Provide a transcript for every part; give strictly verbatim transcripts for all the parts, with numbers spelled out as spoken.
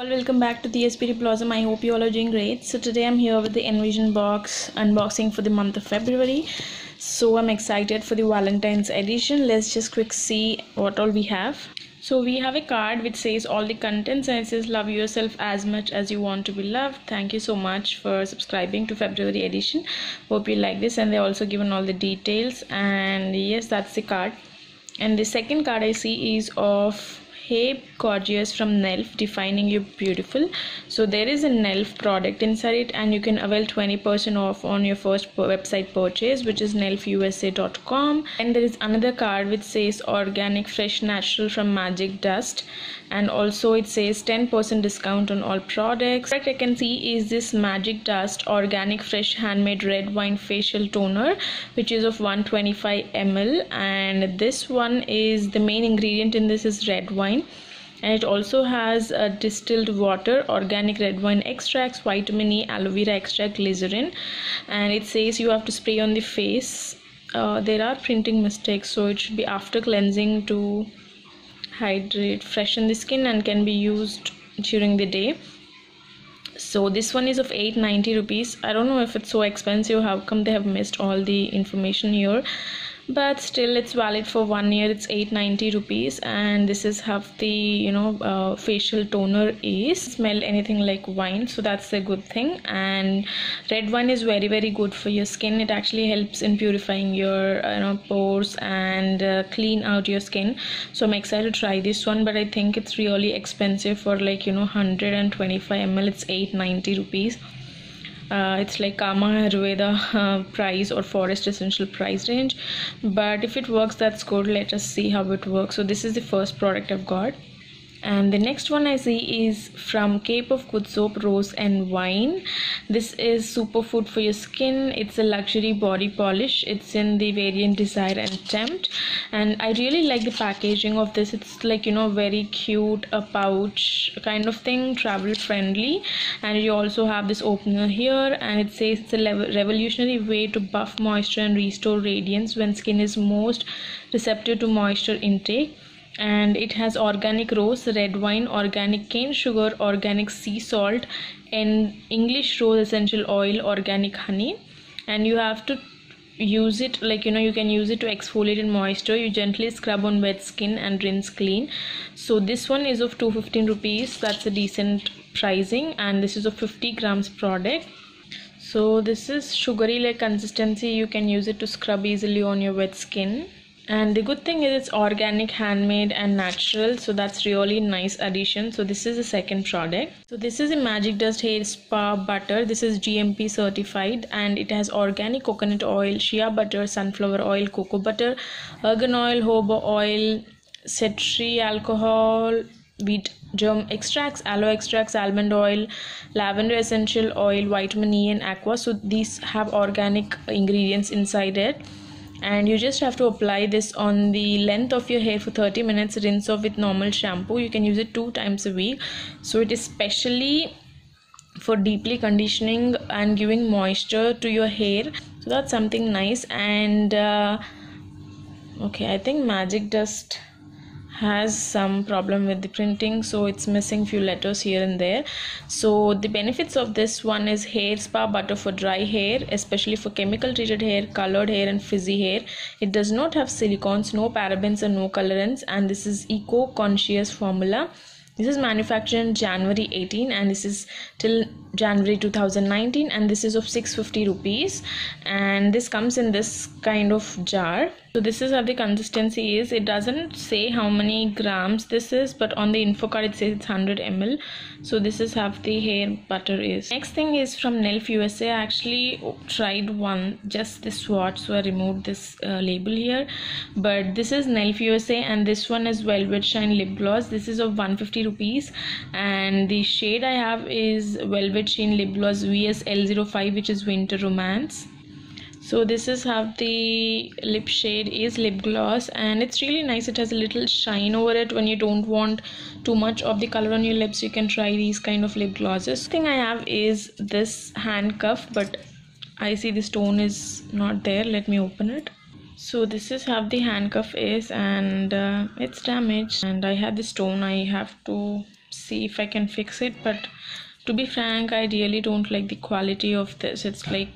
All welcome back to the S P D Blossom. I hope you all are doing great. So today I'm here with the Envision box unboxing for the month of February. So I'm excited for the Valentine's edition. Let's just quick see what all we have. So we have a card which says all the contents and it says love yourself as much as you want to be loved. Thank you so much for subscribing to February edition. Hope you like this, and they're also given all the details. And yes, that's the card. And the second card I see is of Hey Gorgeous from Nelf, defining you beautiful. So there is a Nelf product inside it, and you can avail twenty percent off on your first website purchase, which is Nelf U S A dot com. And there is another card which says organic fresh natural from Magic Dust, and also it says ten percent discount on all products. The product I can see is this Magic Dust organic fresh handmade red wine facial toner, which is of one hundred twenty-five milliliters, and this one is the main ingredient in this is red wine. And it also has uh, distilled water, organic red wine extracts, vitamin E, aloe vera extract, glycerin, and it says you have to spray on the face. Uh, there are printing mistakes, so it should be after cleansing to hydrate, freshen the skin, and can be used during the day. So this one is of eight hundred ninety rupees. I don't know if it's so expensive, how come they have missed all the information here, but still it's valid for one year. It's eight hundred ninety rupees, and this is half the, you know, uh, facial toner is smell anything like wine, so that's a good thing. And red wine is very very good for your skin. It actually helps in purifying your you know pores and uh, clean out your skin. So I'm excited to try this one, but I think it's really expensive for like you know one hundred twenty-five milliliters. It's eight hundred ninety rupees. Uh, it's like Kama Ayurveda uh, price or forest essential price range, but if it works, that's good. Let us see how it works. So this is the first product I've got, and the next one I see is from Cape of Good Soap, Rose and Wine. This is superfood for your skin. It's a luxury body polish. It's in the variant Desire and Tempt, and I really like the packaging of this. It's like you know very cute, a pouch kind of thing, travel friendly, and you also have this opener here, and it says it's a revolutionary way to buff moisture and restore radiance when skin is most receptive to moisture intake. And it has organic rose, red wine, organic cane sugar, organic sea salt, and English rose essential oil, organic honey. And you have to use it like you know you can use it to exfoliate in moisture. You gently scrub on wet skin and rinse clean. So this one is of two hundred fifteen rupees. That's a decent pricing, and this is a fifty grams product. So this is sugary like consistency. You can use it to scrub easily on your wet skin. And the good thing is it's organic, handmade and natural, so that's really nice addition. So this is the second product. So this is a Magic Dust hair spa butter. This is G M P certified, and it has organic coconut oil, shea butter, sunflower oil, cocoa butter, argan oil, jojoba oil, cetri alcohol, wheat germ extracts, aloe extracts, almond oil, lavender essential oil, vitamin E and aqua. So these have organic ingredients inside it. And you just have to apply this on the length of your hair for thirty minutes, rinse off with normal shampoo. You can use it two times a week. So it is specially for deeply conditioning and giving moisture to your hair. So that's something nice. And uh, okay, I think Magic Dust has some problem with the printing, so it's missing few letters here and there. So the benefits of this one is hair spa butter for dry hair, especially for chemical treated hair, colored hair and frizzy hair. It does not have silicones, no parabens and no colorants, and this is eco-conscious formula. This is manufactured in January eighteen, and this is till January two thousand nineteen, and this is of six hundred fifty rupees, and this comes in this kind of jar. So this is how the consistency is. It doesn't say how many grams this is, but on the info card it says it's one hundred milliliters. So this is how the hair butter is. Next thing is from Nelf U S A. I actually tried one, just this swatch, so I removed this uh, label here, but this is Nelf U S A, and this one is Velvet Shine Lip Gloss. This is of one hundred fifty rupees, and the shade I have is Velvet Shine Lip Gloss V S L zero five, which is Winter Romance. So this is how the lip shade is, lip gloss, and it's really nice. It has a little shine over it. When you don't want too much of the color on your lips, you can try these kind of lip glosses. Thing I have is this handcuff, but I see the stone is not there. Let me open it. So this is how the handcuff is, and uh, it's damaged, and I had the stone. I have to see if I can fix it. But to be frank, I really don't like the quality of this. It's like,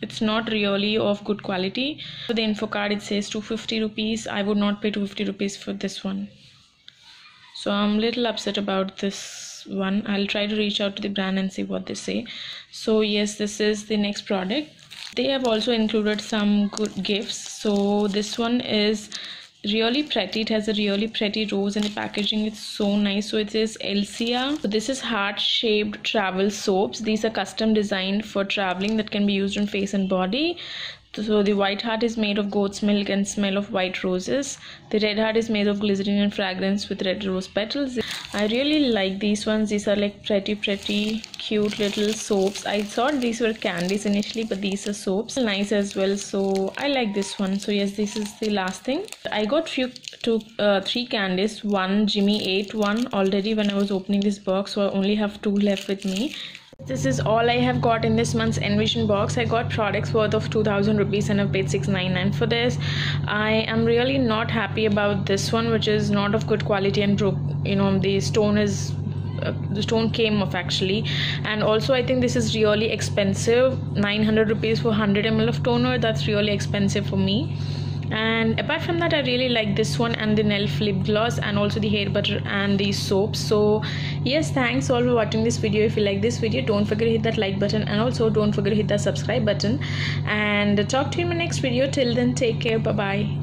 it's not really of good quality. For the info card it says two hundred fifty rupees. I would not pay two hundred fifty rupees for this one. So I'm a little upset about this one. I'll try to reach out to the brand and see what they say. So yes, this is the next product. They have also included some good gifts. So this one is really pretty. It has a really pretty rose and the packaging is so nice. So it says Elsia. So this is heart shaped travel soaps. These are custom designed for traveling that can be used on face and body. So the white heart is made of goat's milk and smell of white roses. The red heart is made of glycerin and fragrance with red rose petals. I really like these ones. These are like pretty pretty cute little soaps. I thought these were candies initially, but these are soaps. Nice as well. So I like this one. So yes, this is the last thing. I got few two uh, three candies. One Jimmy ate one already when I was opening this box, so I only have two left with me. This is all I have got in this month's Envision box. I got products worth of two thousand rupees and I've paid six ninety-nine for this. I am really not happy about this one, which is not of good quality and broke. You know, the stone is uh, the stone came off actually. And also I think this is really expensive. nine hundred rupees for one hundred milliliters of toner. That's really expensive for me. And apart from that, I really like this one and the Nelf lip gloss and also the hair butter and the soap. So yes, thanks all for watching this video. If you like this video, don't forget to hit that like button and also don't forget to hit that subscribe button. And talk to you in my next video. Till then, take care. Bye bye.